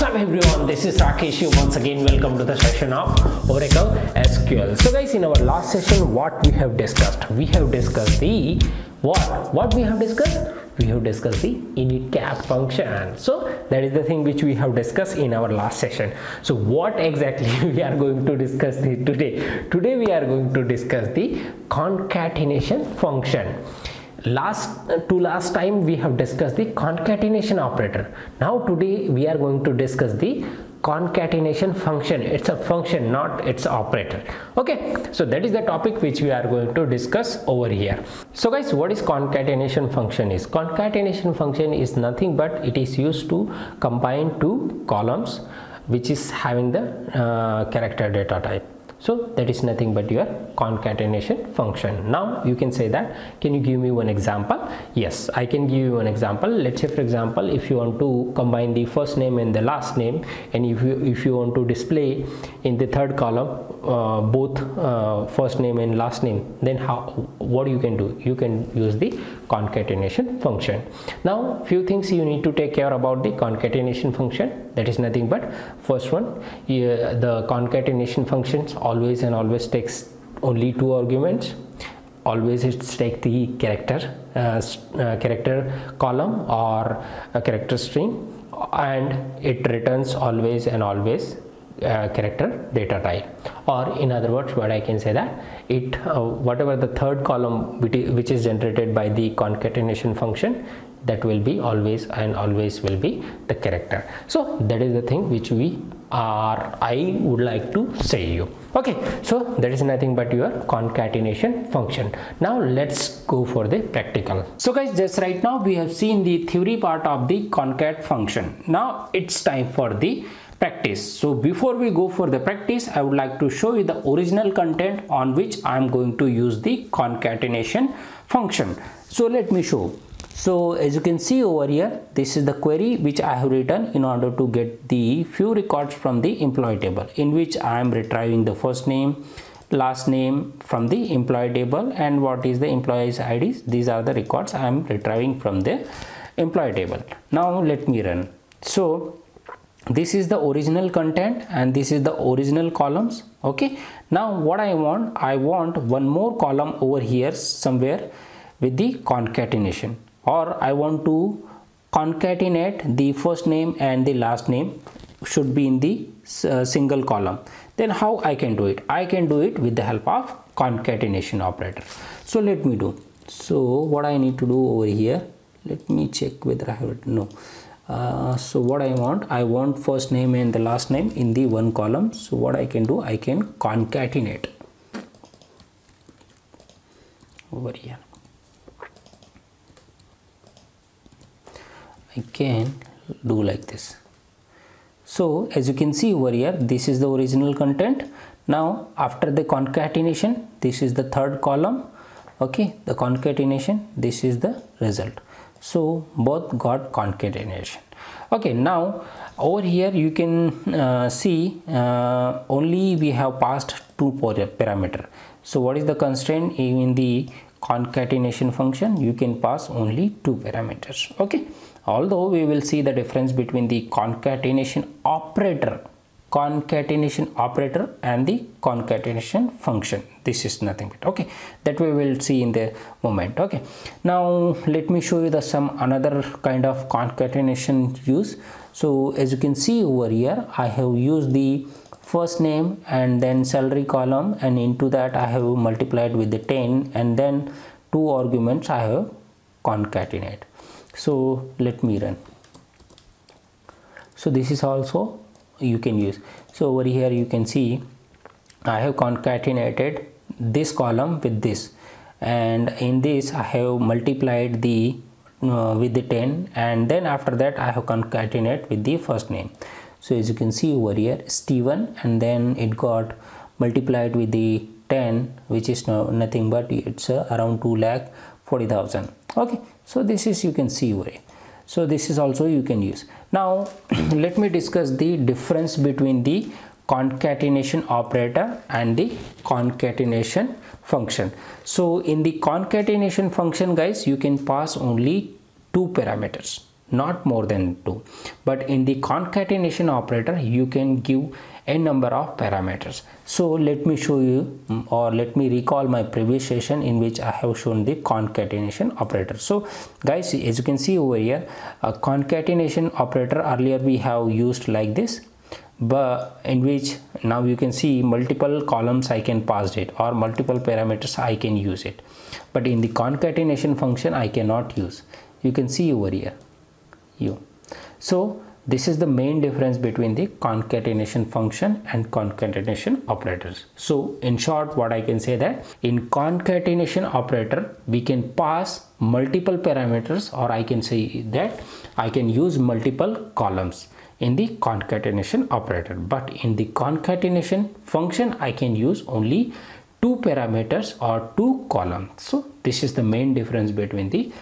What's up everyone, this is Rakesh here once again. Welcome to the session of Oracle SQL. So guys, in our last session what we have discussed the what we have discussed? We have discussed the INITCAP function. So that is the thing which we have discussed in our last session. So what exactly we are going to discuss today? Today we are going to discuss the concatenation function. Last time we have discussed the concatenation operator. Now today we are going to discuss the concatenation function. It's a function, not its operator. Okay, so that is the topic which we are going to discuss over here. So guys, what is concatenation function? Is concatenation function is nothing but it is used to combine two columns which is having the character data type. So that is nothing but your concatenation function. Now you can say that, can you give me one example? Yes, I can give you an example. Let's say for example, if you want to combine the first name and the last name, and if you want to display in the third column both first name and last name, then what you can do? You can use the concatenation function. Now few things you need to take care about the concatenation function. That is nothing but first one, the concatenation functions always takes only two arguments. Always it's take the character column or a character string, and it returns always character data type, or in other words what I can say that it whatever the third column which is generated by the concatenation function, that will be always will be the character. So that is the thing which I would like to say you. Okay, so that is nothing but your concatenation function. Now let's go for the practical. So guys, just right now we have seen the theory part of the concat function. Now it's time for the practice. So before we go for the practice, I would like to show you the original content on which I am going to use the concatenation function. So let me show. So as you can see over here, this is the query which I have written in order to get the few records from the employee table, in which I am retrieving the first name, last name from the employee table, and what is the employee's IDs. These are the records I am retrieving from the employee table. Now let me run. So this is the original content and this is the original columns. Okay, now what I want one more column over here somewhere with the concatenation, or I want to concatenate the first name and the last name should be in the single column. Then how I can do it? I can do it with the help of concatenation operator. So let me do. So what I need to do over here, let me check whether I have it. No. So what I want first name and the last name in the one column. So what I can do, I can concatenate over here. I can do like this. So as you can see over here, this is the original content. Now after the concatenation, this is the third column. Okay, the concatenation, this is the result. So both got concatenation. Okay, now over here you can see only we have passed two parameter. So what is the constraint in the concatenation function? You can pass only two parameters. Okay, although we will see the difference between the concatenation operator and the concatenation function. This is nothing but, okay, that we will see in the moment. Okay, now let me show you the another kind of concatenation use. So as you can see over here, I have used the first name and then salary column, and into that I have multiplied with the 10, and then two arguments I have concatenate. So let me run. So this is also you can use. So over here you can see I have concatenated this column with this, and in this I have multiplied the with the 10, and then after that I have concatenate with the first name. So as you can see over here, Steven, and then it got multiplied with the 10, which is nothing but it's around 2,40,000. Okay, so this is you can see over here. So this is also you can use. Now let me discuss the difference between the concatenation operator and the concatenation function. So in the concatenation function, guys, you can pass only two parameters. not more than 2. But in the concatenation operator, you can give n number of parameters. So let me show you, or let me recall my previous session in which I have shown the concatenation operator. So guys, as you can see over here, a concatenation operator earlier we have used like this, but in which now you can see multiple columns I can pass it, or multiple parameters I can use it. But in the concatenation function I cannot use. You can see over here. So this is the main difference between the concatenation function and concatenation operators. So in short, what I can say that in concatenation operator, we can pass multiple parameters, or I can say that I can use multiple columns in the concatenation operator. But in the concatenation function, I can use only 2 parameters or 2 columns. So this is the main difference between the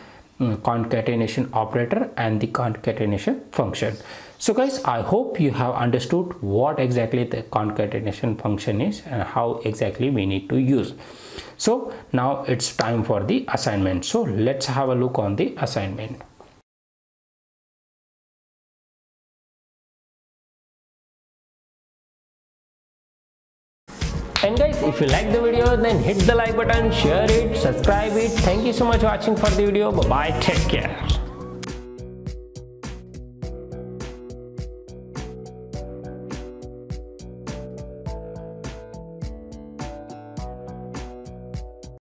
concatenation operator and the concatenation function. So guys, I hope you have understood what exactly the concatenation function is and how exactly we need to use. So now it's time for the assignment. So let's have a look on the assignment. And guys, if you like the video, then hit the like button, share it, subscribe it. Thank you so much for watching the video. Bye bye, take care.